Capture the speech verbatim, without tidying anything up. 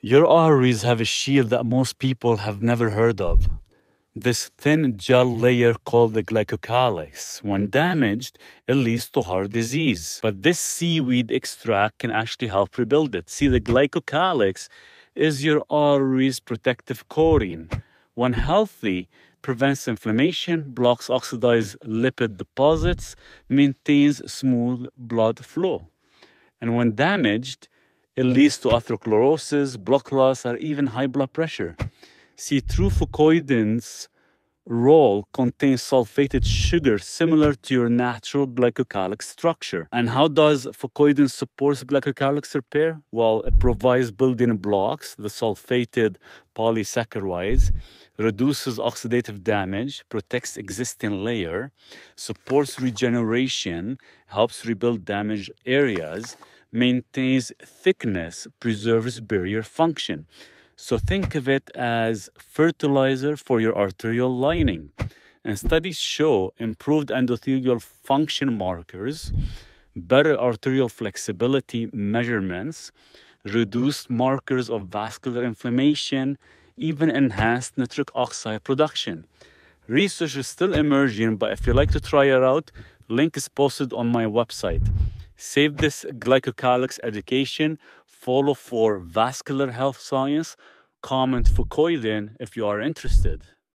Your arteries have a shield that most people have never heard of. This thin gel layer called the glycocalyx. When damaged, it leads to heart disease. But this seaweed extract can actually help rebuild it. See, the glycocalyx is your arteries' protective coating. When healthy, prevents inflammation, blocks oxidized lipid deposits, maintains smooth blood flow. And when damaged, it leads to atherosclerosis, blood loss, or even high blood pressure. See, true fucoidan's role contains sulfated sugar similar to your natural glycocalyx structure. And how does fucoidan support glycocalyx repair? Well, it provides building blocks, the sulfated polysaccharides, reduces oxidative damage, protects existing layer, supports regeneration, helps rebuild damaged areas, maintains thickness, preserves barrier function. So think of it as fertilizer for your arterial lining. And studies show improved endothelial function markers, better arterial flexibility measurements, reduced markers of vascular inflammation, even enhanced nitric oxide production. Research is still emerging, but if you'd like to try it out, link is posted on my website. Save this glycocalyx education, follow for vascular health science, comment fucoidan if you are interested.